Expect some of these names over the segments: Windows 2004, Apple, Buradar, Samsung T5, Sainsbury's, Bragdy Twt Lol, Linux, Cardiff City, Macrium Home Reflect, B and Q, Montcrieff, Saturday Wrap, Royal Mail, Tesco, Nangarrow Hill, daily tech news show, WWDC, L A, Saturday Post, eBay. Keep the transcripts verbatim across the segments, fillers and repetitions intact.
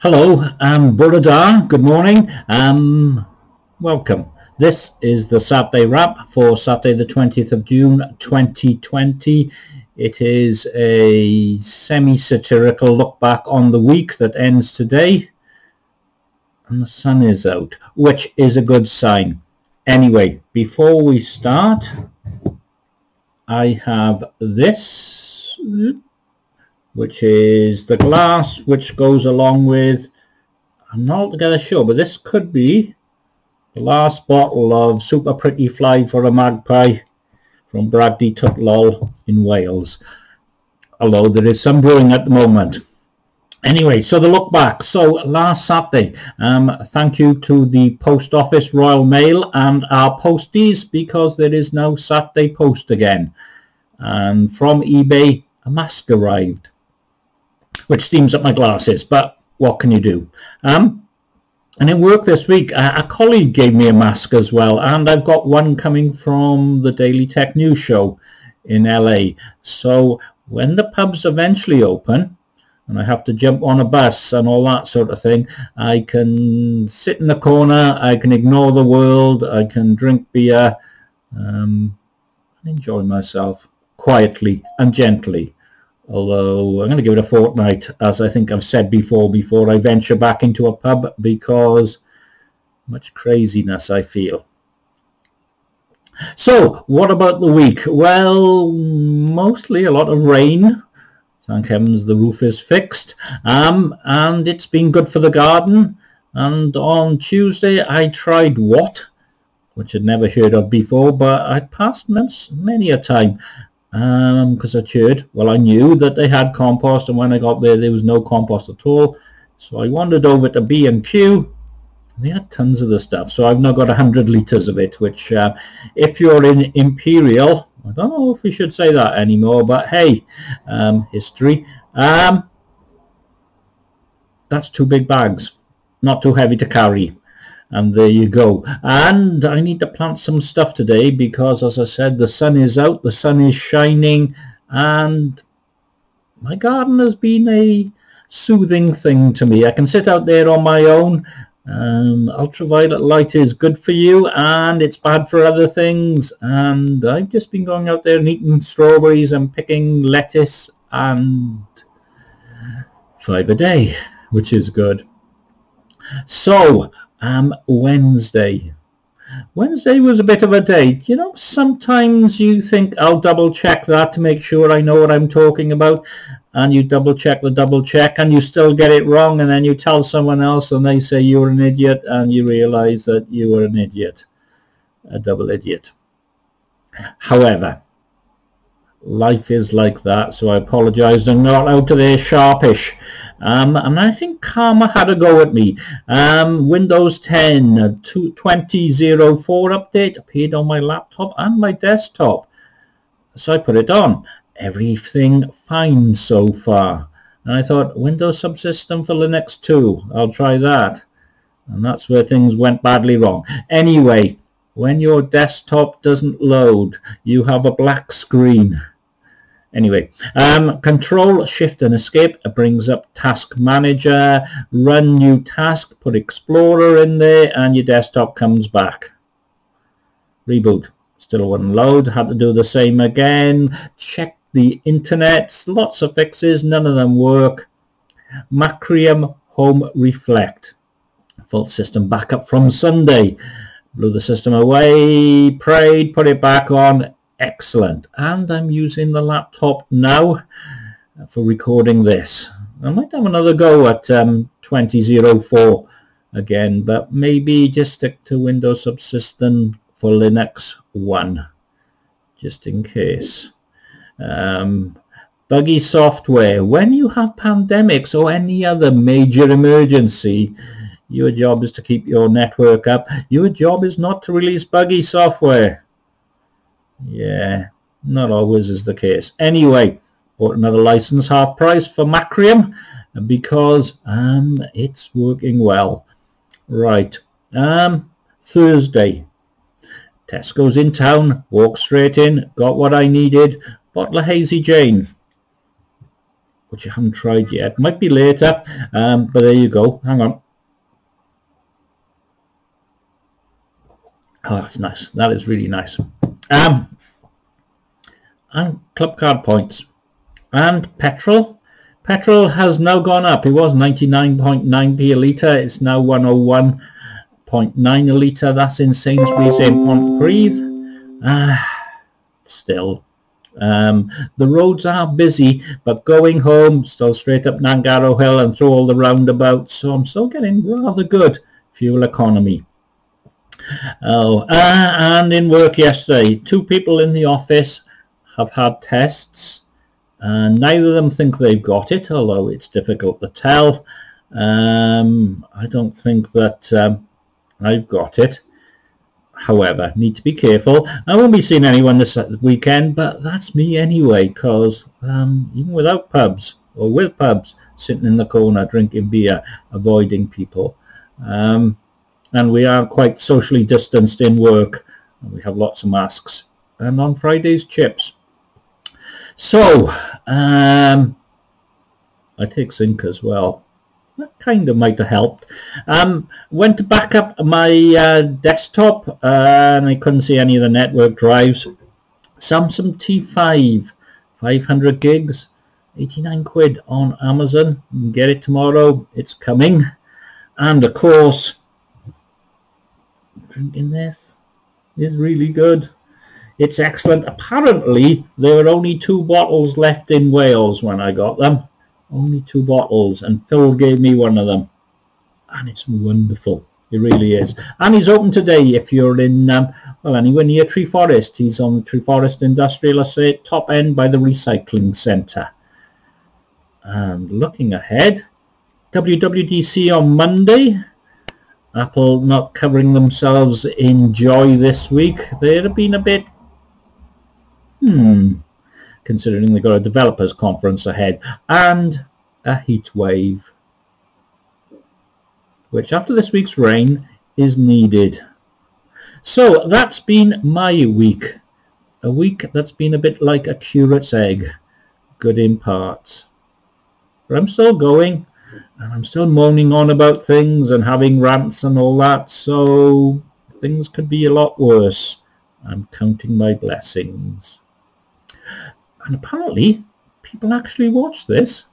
Hello, I'm Buradar. Good morning. Um, welcome. This is the Saturday Wrap for Saturday the twentieth of June twenty twenty. It is a semi-satirical look back on the week that ends today. And the sun is out, which is a good sign. Anyway, before we start, I have this, which is the glass which goes along with, I'm not altogether sure, but this could be the last bottle of Super Pretty Fly for a Magpie from Bragdy Twt Lol in Wales, although there is some brewing at the moment. Anyway, so the look back. So last Saturday, um, thank you to the Post Office, Royal Mail and our posties, because there is no Saturday post again. And from eBay, a mask arrived, which steams up my glasses, but what can you do? Um, and in work this week, a, a colleague gave me a mask as well, and I've got one coming from the Daily Tech News Show in L A. So when the pubs eventually open, and I have to jump on a bus and all that sort of thing, I can sit in the corner, I can ignore the world, I can drink beer, um, and enjoy myself quietly and gently. Although I'm going to give it a fortnight, as I think I've said before, before I venture back into a pub, because much craziness I feel. So what about the week? Well, mostly a lot of rain. Thank heavens the roof is fixed. Um, and it's been good for the garden. And on Tuesday I tried what, which I'd never heard of before, but I'd passed many a time. Because um, I cheered. Well, I knew that they had compost, and when I got there, there was no compost at all. So I wandered over to B and Q. They had tons of the stuff. So I've now got one hundred litres of it, which uh, if you're in Imperial, I don't know if we should say that anymore, but hey, um, history. Um, that's two big bags, not too heavy to carry. And there you go. And I need to plant some stuff today because, as I said, the sun is out, the sun is shining, and my garden has been a soothing thing to me. I can sit out there on my own. Um, ultraviolet light is good for you, and it's bad for other things. And I've just been going out there and eating strawberries and picking lettuce, and five a day, which is good. So Um, Wednesday. Wednesday was a bit of a day. You know, sometimes you think, I'll double check that to make sure I know what I'm talking about, and you double check the double check and you still get it wrong, and then you tell someone else and they say you're an idiot, and you realize that you were an idiot, a double idiot. However, life is like that, so I apologized and got out of there sharpish. Um, and I think karma had a go at me. Um, Windows ten two thousand four update appeared on my laptop and my desktop. So I put it on. Everything fine so far. And I thought, Windows subsystem for Linux too. I'll try that. And that's where things went badly wrong. Anyway, when your desktop doesn't load, you have a black screen. Anyway, um, Control, Shift and Escape brings up Task Manager, Run New Task, put Explorer in there, and your desktop comes back. Reboot, still wouldn't load, had to do the same again, check the internet, lots of fixes, none of them work. Macrium Home Reflect, full system backup from Sunday, blew the system away, prayed, put it back on. Excellent. And I'm using the laptop now for recording this. I might have another go at um, twenty oh four again, but maybe just stick to Windows subsystem for Linux one, just in case. Um, buggy software. When you have pandemics or any other major emergency, your job is to keep your network up. Your job is not to release buggy software. Yeah, not always is the case. Anyway, bought another license half price for Macrium because um, it's working well. Right, um, Thursday. Tesco's in town, walked straight in, got what I needed, bottle of Hazy Jane. which you haven't tried yet. Might be later, um, but there you go. Hang on. Oh, that's nice. That is really nice. Um, and club card points. And petrol. Petrol has now gone up. It was ninety-nine point nine p a litre. It's now one oh one point nine a litre. That's in Sainsbury's in Montcrieff. Ah, still. Um, the roads are busy, but going home, still straight up Nangarrow Hill and through all the roundabouts. So I'm still getting rather good fuel economy. Oh, uh, and in work yesterday, two people in the office have had tests. Uh, neither of them think they've got it, although it's difficult to tell. Um, I don't think that um, I've got it. However, need to be careful. I won't be seeing anyone this weekend, but that's me anyway, because um, even without pubs or with pubs, sitting in the corner drinking beer, avoiding people. Um, and we are quite socially distanced in work. And we have lots of masks. And on Fridays, chips. So, um, I take zinc as well. That kind of might have helped. Um, went to back up my uh, desktop uh, and I couldn't see any of the network drives. Samsung T five, five hundred gigs, eighty-nine quid on Amazon. You can get it tomorrow. It's coming. And of course, drinking this is really good. It's excellent. Apparently, there were only two bottles left in Wales when I got them. Only two bottles, and Phil gave me one of them, and it's wonderful. It really is. And he's open today if you're in um, well, anywhere near Tree Forest. He's on the Tree Forest Industrial Estate, top end by the recycling centre. And looking ahead, W W D C on Monday. Apple not covering themselves in joy this week. They'd have been a bit hmm considering they've got a developers conference ahead and a heat wave, which after this week's rain is needed. So that's been my week, a week that's been a bit like a curate's egg, good in parts, but I'm still going and I'm still moaning on about things and having rants and all that, so things could be a lot worse. I'm counting my blessings. And apparently, people actually watch this.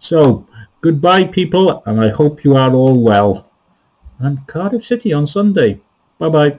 So, goodbye, people, and I hope you are all well. And Cardiff City on Sunday. Bye-bye.